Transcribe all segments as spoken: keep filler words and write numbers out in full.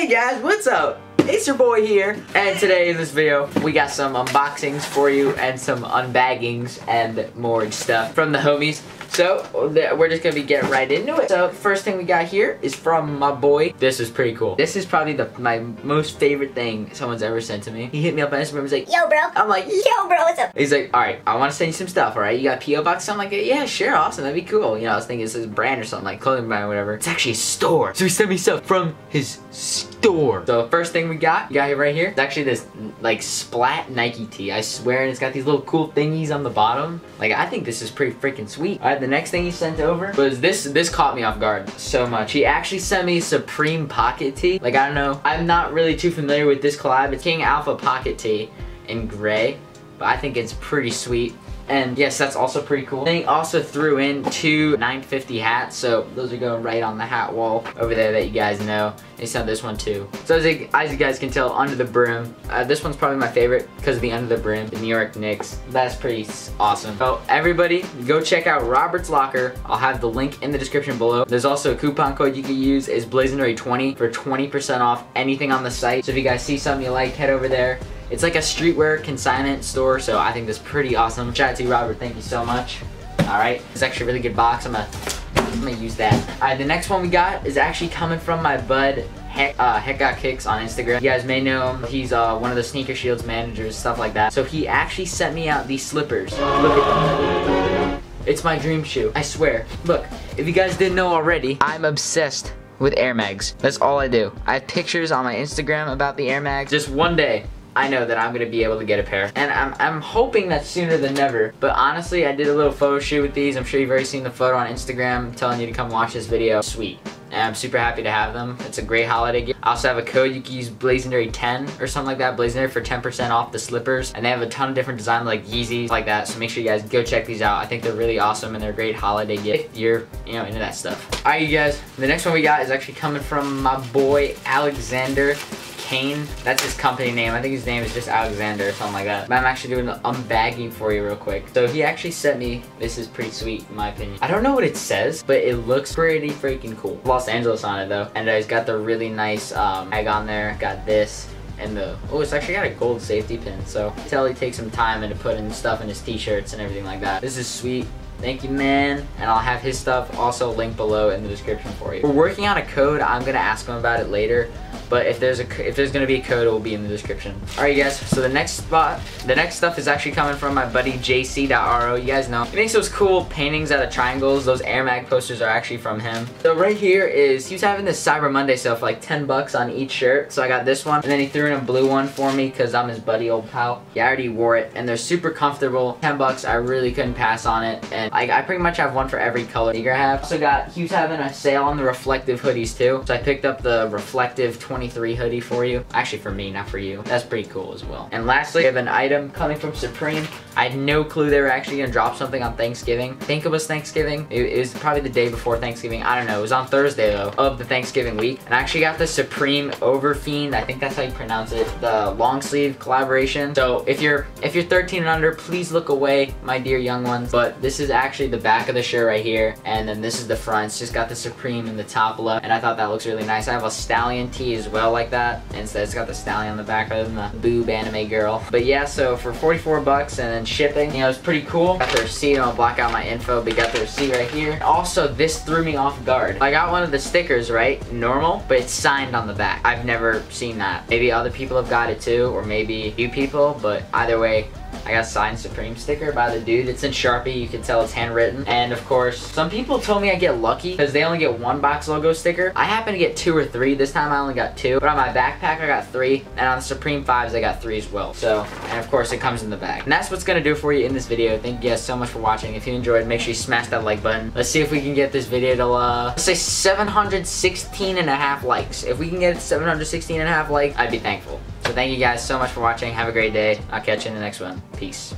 Hey guys, what's up? It's your boy here, and today in this video, we got some unboxings for you and some unbaggings and more stuff from the homies. So, we're just gonna be getting right into it. So, first thing we got here is from my boy. This is pretty cool. This is probably the my most favorite thing someone's ever sent to me. He hit me up on Instagram, he's like, yo, bro. I'm like, yo, bro, what's up? He's like, all right, I wanna send you some stuff, all right? You got a P O box? I'm like, yeah, sure, awesome, that'd be cool. You know, I was thinking it's his brand or something, like clothing brand or whatever. It's actually a store. So, he sent me stuff from his store. So, first thing we got, you got it right here. It's actually this, like, splat Nike tee, I swear, and it's got these little cool thingies on the bottom. Like, I think this is pretty freaking sweet. All right, the next thing he sent over was this. This caught me off guard so much. He actually sent me Supreme Pocket Tee. Like, I don't know. I'm not really too familiar with this collab. It's King Alpha Pocket Tee in gray, but I think it's pretty sweet. And yes, that's also pretty cool. They also threw in two nine fifty hats, so those are going right on the hat wall over there that you guys know. They sent this one too. So as you, as you guys can tell, under the brim, uh, this one's probably my favorite because of the under the brim, the New York Knicks. That's pretty awesome. So everybody, go check out Robert's Locker. I'll have the link in the description below. There's also a coupon code you can use. It's Blazendary twenty for twenty percent off anything on the site. So if you guys see something you like, head over there. It's like a streetwear consignment store, so I think that's pretty awesome. Shout out to you, Robert, thank you so much. All right, it's actually a really good box. I'm gonna, I'm gonna use that. All right, the next one we got is actually coming from my bud, Heck, uh, Heck Got Kicks on Instagram. You guys may know him. He's uh, one of the Sneaker Shields managers, stuff like that. So he actually sent me out these slippers. Look at them. It's my dream shoe, I swear. Look, if you guys didn't know already, I'm obsessed with Air Mags. That's all I do. I have pictures on my Instagram about the Air Mags. Just one day, I know that I'm gonna be able to get a pair. And I'm, I'm hoping that sooner than never. But honestly, I did a little photo shoot with these. I'm sure you've already seen the photo on Instagram. I'm telling you to come watch this video. Sweet. And I'm super happy to have them. It's a great holiday gift. I also have a code. You can use Blazendary ten or something like that. Blazendary for ten percent off the slippers. And they have a ton of different designs like Yeezy, like that. So make sure you guys go check these out. I think they're really awesome and they're a great holiday gift if you're, you know, into that stuff. All right, you guys. The next one we got is actually coming from my boy, Alexander Kane. That's his company name. I think his name is just Alexander or something like that. But I'm actually doing the unbagging for you real quick. So he actually sent me, this is pretty sweet in my opinion. I don't know what it says, but it looks pretty freaking cool. Los Angeles on it though. And uh, he's got the really nice um, bag on there. Got this and the, oh, it's actually got a gold safety pin. So you tell he takes some time and to put in stuff in his t-shirts and everything like that. This is sweet. Thank you, man. And I'll have his stuff also linked below in the description for you. We're working on a code. I'm gonna ask him about it later. But if there's a if there's gonna be a code, it will be in the description. All right, you guys. So the next spot, the next stuff is actually coming from my buddy J C dot R O. You guys know he makes those cool paintings out of triangles. Those Air Mag posters are actually from him. So right here is he was having this Cyber Monday sale for like ten bucks on each shirt. So I got this one, and then he threw in a blue one for me because I'm his buddy, old pal. Yeah, I already wore it, and they're super comfortable. ten bucks. I really couldn't pass on it, and I, I pretty much have one for every color sneaker I have. Also got he was having a sale on the reflective hoodies too. So I picked up the reflective twenty-three hoodie for you. Actually for me, not for you. That's pretty cool as well. And lastly, we have an item coming from Supreme. I had no clue they were actually gonna drop something on Thanksgiving. I think it was Thanksgiving. It, it was probably the day before Thanksgiving. I don't know. It was on Thursday though of the Thanksgiving week. And I actually got the Supreme Over Fiend. I think that's how you pronounce it. The long sleeve collaboration. So if you're if you're thirteen and under, please look away, my dear young ones. But this is actually the back of the shirt right here, and then this is the front. It's just got the Supreme in the top left, and I thought that looks really nice. I have a stallion tee as well like that, and so it's got the stallion on the back other than the boob anime girl. But yeah, so for forty-four bucks and then shipping, you know, it's pretty cool. Got the receipt. I'll block out my info, but got the receipt right here. Also, this threw me off guard. I got one of the stickers, right? Normal, but it's signed on the back. I've never seen that. Maybe other people have got it too, or maybe few people, but either way, I got a signed Supreme sticker by the dude. It's in Sharpie. You can tell it's handwritten. And of course, some people told me I get lucky because they only get one box logo sticker. I happen to get two or three. This time I only got two. But on my backpack, I got three. And on the Supreme fives, I got three as well. So, and of course, it comes in the bag. And that's what's going to do for you in this video. Thank you guys so much for watching. If you enjoyed, make sure you smash that like button. Let's see if we can get this video to, uh, let's say seven hundred sixteen and a half likes. If we can get seven hundred sixteen and a half likes, I'd be thankful. So thank you guys so much for watching. Have a great day. I'll catch you in the next one. Peace.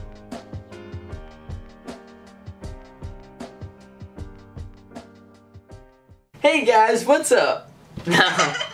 Hey guys, what's up? No.